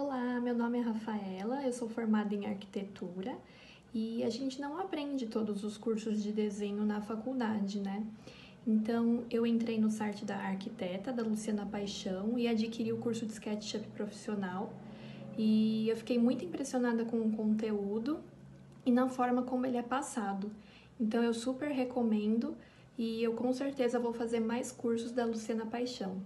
Olá, meu nome é Rafaela, eu sou formada em arquitetura e a gente não aprende todos os cursos de desenho na faculdade, né? Então, eu entrei no site da arquiteta, da Luciana Paixão, e adquiri o curso de SketchUp profissional. E eu fiquei muito impressionada com o conteúdo e na forma como ele é passado. Então, eu super recomendo e eu com certeza vou fazer mais cursos da Luciana Paixão.